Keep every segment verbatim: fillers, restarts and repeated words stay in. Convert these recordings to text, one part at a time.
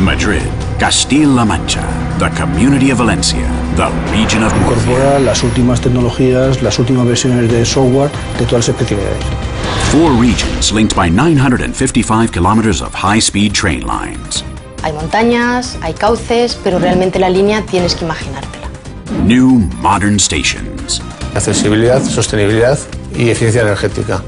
Madrid, Castilla-La Mancha, la Comunidad Valenciana, la Región de Murcia. Incorpora las últimas tecnologías, las últimas versiones de software de todas las especialidades. Four regions linked by nine hundred fifty-five kilometers of high-speed train lines. Hay montañas, hay cauces, pero realmente la línea tienes que imaginártela. New modern stations. Accesibilidad, sostenibilidad y eficiencia energética.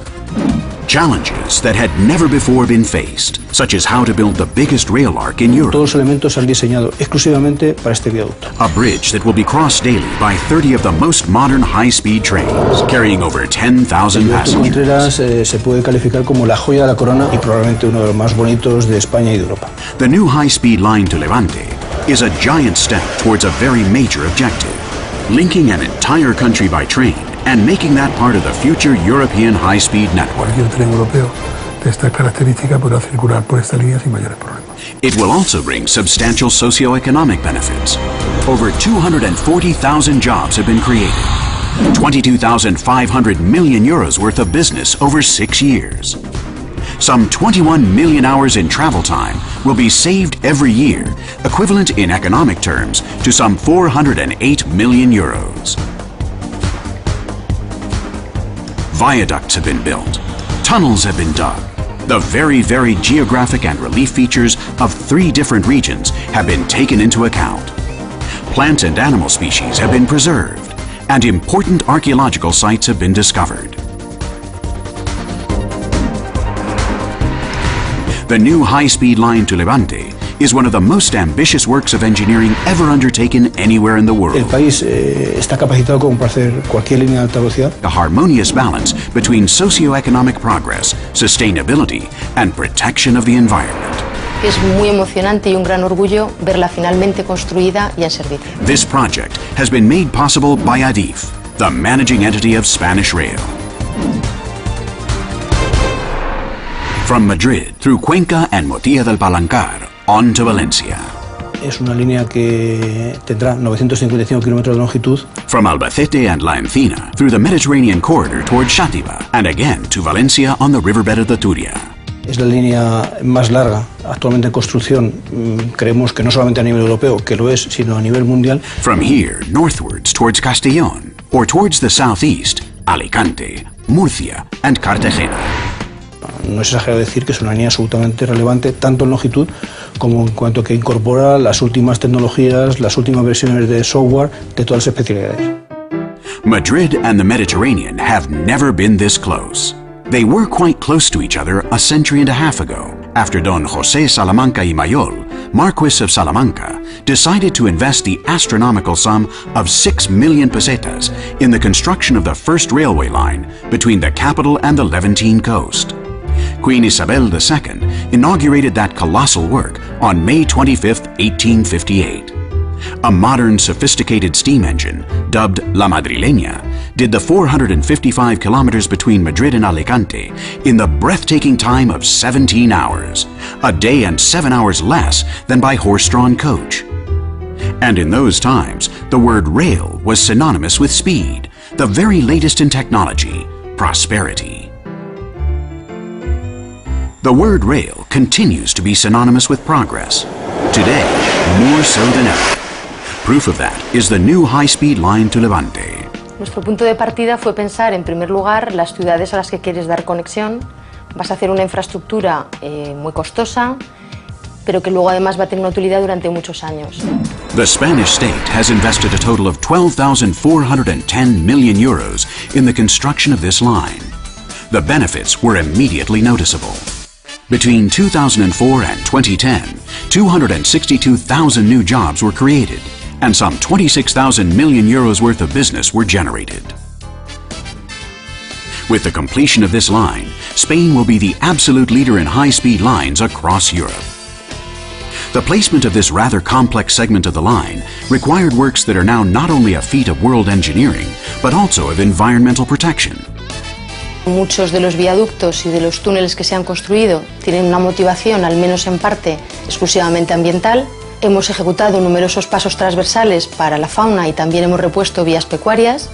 Challenges that had never before been faced, such as how to build the biggest rail arc in Europe. Todos los elementos se han diseñado exclusivamente para este viaducto. A bridge that will be crossed daily by thirty of the most modern high-speed trains, carrying over ten thousand passengers. Contreras eh, se puede calificar como la joya de la corona y probablemente uno de los más bonitos de España y de Europa. The new high-speed line to Levante is a giant step towards a very major objective, linking an entire country by train and making that part of the future European high-speed network. Cualquier tren europeo de estas características podrá circular por esta línea sin mayores problemas. It will also bring substantial socio-economic benefits. Over two hundred forty thousand jobs have been created. twenty-two thousand five hundred million euros worth of business over six years. Some twenty-one million hours in travel time will be saved every year, equivalent in economic terms to some four hundred eight million euros. Viaducts have been built, tunnels have been dug. The very varied geographic and relief features of three different regions have been taken into account. Plant and animal species have been preserved, and important archaeological sites have been discovered. The new high-speed line to Levante is one of the most ambitious works of engineering ever undertaken anywhere in the world. El país eh, está capacitado como para hacer cualquier línea de alta velocidad. A harmonious balance between socio-economic progress, sustainability and protection of the environment. Es muy emocionante y un gran orgullo verla finalmente construida y en servicio. This project has been made possible by Adif, the managing entity of Spanish Rail. From Madrid through Cuenca and Motilla del Palancar on to Valencia. Es una línea que tendrá novecientos cincuenta y cinco kilómetros de longitud. From Albacete and La Encina through the Mediterranean corridor toward Xàtiva and again to Valencia on the riverbed of the Turia. Es la línea más larga actualmente en construcción. Creemos que no solamente a nivel europeo, que lo es, sino a nivel mundial. From here northwards towards Castellón or towards the southeast, Alicante, Murcia and Cartagena. No es exagero decir que es una línea absolutamente relevante, tanto en longitud como en cuanto que incorpora las últimas tecnologías, las últimas versiones de software de todas las especialidades. Madrid and the Mediterranean have never been this close. They were quite close to each other a century and a half ago, after Don José Salamanca y Mayol, Marquis of Salamanca, decided to invest the astronomical sum of six million pesetas in the construction of the first railway line between the capital and the Levantine coast. Queen Isabel the Second inaugurated that colossal work on May twenty-fifth, eighteen fifty-eight. A modern, sophisticated steam engine, dubbed La Madrileña, did the four hundred fifty-five kilometers between Madrid and Alicante in the breathtaking time of seventeen hours, a day and seven hours less than by horse-drawn coach. And in those times, the word rail was synonymous with speed, the very latest in technology, prosperity. The word rail continues to be synonymous with progress. Today, more so than ever. Proof of that is the new high-speed line to Levante. Nuestro punto de partida fue pensar, en primer lugar, las ciudades a las que quieres dar conexión. Vas a hacer una infraestructura eh, muy costosa, pero que luego además va a tener una utilidad durante muchos años. The Spanish state has invested a total of twelve thousand four hundred ten million euros in the construction of this line. The benefits were immediately noticeable. Between two thousand four and twenty ten, two hundred sixty-two thousand new jobs were created, and some twenty-six thousand million euros worth of business were generated. With the completion of this line, Spain will be the absolute leader in high-speed lines across Europe. The placement of this rather complex segment of the line required works that are now not only a feat of world engineering, but also of environmental protection. Muchos de los viaductos y de los túneles que se han construido tienen una motivación, al menos en parte, exclusivamente ambiental. Hemos ejecutado numerosos pasos transversales para la fauna y también hemos repuesto vías pecuarias.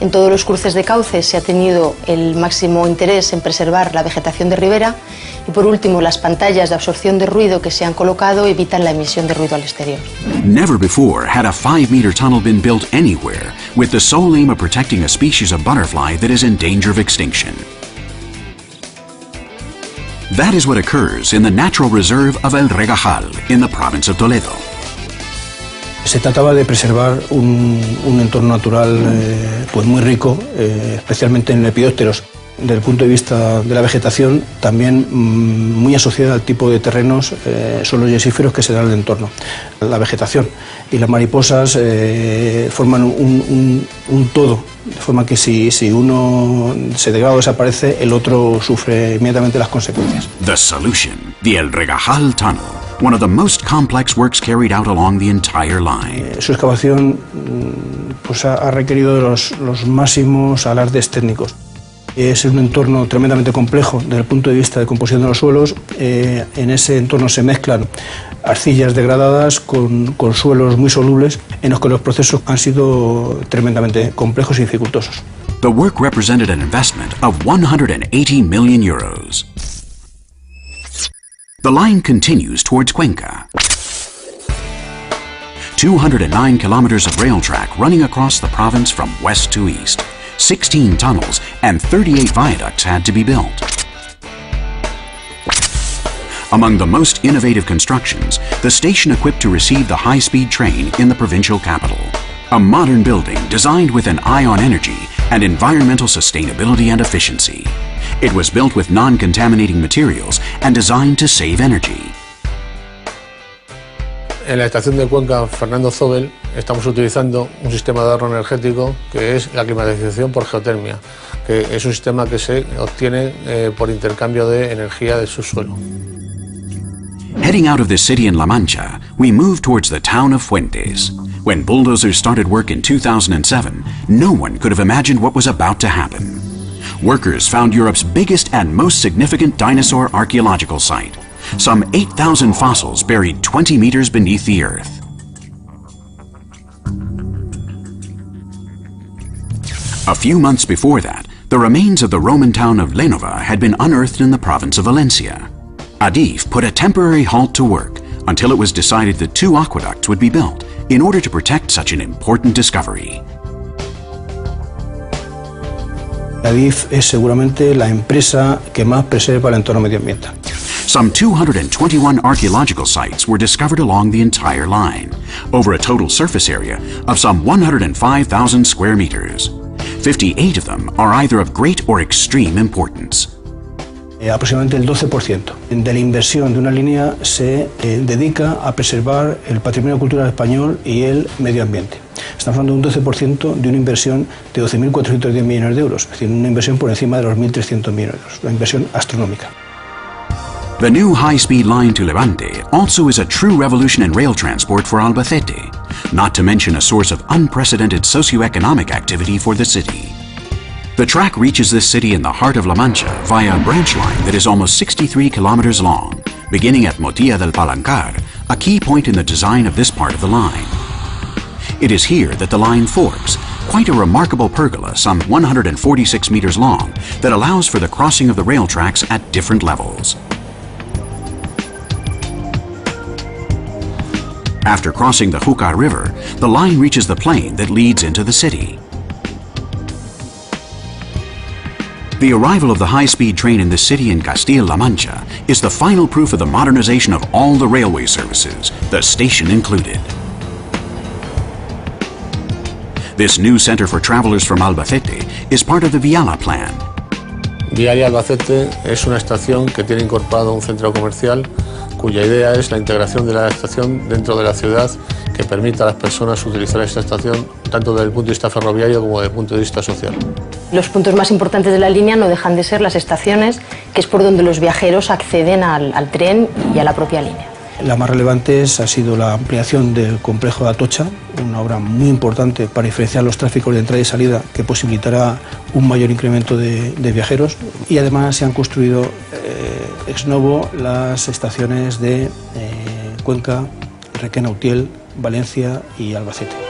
En todos los cruces de cauces se ha tenido el máximo interés en preservar la vegetación de ribera Y por último, las pantallas de absorción de ruido que se han colocado evitan la emisión de ruido al exterior. Never before had a five meter tunnel been built anywhere with the sole aim of protecting a species of butterfly that is in danger of extinction. That is what occurs in the natural reserve of El Regajal in the province of Toledo. Se trataba de preservar un, un entorno natural eh, pues muy rico, eh, especialmente en lepidópteros. Desde el punto de vista de la vegetación, también mmm, muy asociada al tipo de terrenos, eh, son los yesíferos que se dan al entorno. La vegetación y las mariposas eh, forman un, un, un todo, de forma que si, si uno se degrada o desaparece, el otro sufre inmediatamente las consecuencias. The Solution, the El Regajal Tunnel. One of the most complex works carried out along the entire line. Su excavación pues, ha requerido los, los máximos alardes técnicos. Es un entorno tremendamente complejo desde el punto de vista de composición de los suelos. Eh, en ese entorno se mezclan arcillas degradadas con, con suelos muy solubles, en los que los procesos han sido tremendamente complejos y dificultosos. The work represented an investment of one hundred eighty million euros. The line continues towards Cuenca. two hundred nine kilometers of rail track running across the province from west to east. sixteen tunnels and thirty-eight viaducts had to be built. Among the most innovative constructions, the station equipped to receive the high-speed train in the provincial capital. A modern building designed with an eye on energy and environmental sustainability and efficiency. It was built with non-contaminating materials and designed to save energy. En la estación de Cuenca Fernando Zobel estamos utilizando un sistema de ahorro energético que es la climatización por geotermia, que es un sistema que se obtiene eh, por intercambio de energía del subsuelo. Heading out of the city in La Mancha, we move towards the town of Fuentes. When bulldozers started work in two thousand seven, no one could have imagined what was about to happen. Workers found Europe's biggest and most significant dinosaur archaeological site. Some eight thousand fossils buried twenty meters beneath the earth. A few months before that, the remains of the Roman town of Lenova had been unearthed in the province of Valencia. Adif put a temporary halt to work until it was decided that two aqueducts would be built in order to protect such an important discovery. Adif es seguramente la empresa que más preserva el entorno medioambiental. Some two hundred twenty-one archaeological sites were discovered along the entire line, over a total surface area of some one hundred five thousand square meters. fifty-eight of them are either of great or extreme importance. Eh, aproximadamente el doce por ciento de la inversión de una línea se eh, dedica a preservar el patrimonio cultural español y el medio ambiente. Estamos hablando de un doce por ciento de una inversión de doce mil cuatrocientos diez millones de euros, es decir, una inversión por encima de los mil trescientos millones de euros, una inversión astronómica. The new high-speed line to Levante also is a true revolution in rail transport for Albacete, not to mention a source of unprecedented socioeconomic activity for the city. The track reaches this city in the heart of La Mancha via a branch line that is almost sixty-three kilometers long, beginning at Motilla del Palancar, a key point in the design of this part of the line. It is here that the line forks, quite a remarkable pergola some one hundred forty-six meters long that allows for the crossing of the rail tracks at different levels. After crossing the Jucar River, the line reaches the plain that leads into the city. The arrival of the high-speed train in this city in Castilla-La Mancha is the final proof of the modernization of all the railway services, the station included. This new center for travelers from Albacete is part of the Vialia plan. Vialia Albacete es una estación que tiene incorporado un centro comercial cuya idea es la integración de la estación dentro de la ciudad que permita a las personas utilizar esta estación tanto desde el punto de vista ferroviario como desde el punto de vista social. Los puntos más importantes de la línea no dejan de ser las estaciones, que es por donde los viajeros acceden al, al tren y a la propia línea. La más relevante ha sido la ampliación del complejo de Atocha, una obra muy importante para diferenciar los tráficos de entrada y salida que posibilitará un mayor incremento de, de viajeros, y además se han construido eh, ex novo las estaciones de eh, Cuenca, Requena-Utiel, Valencia y Albacete.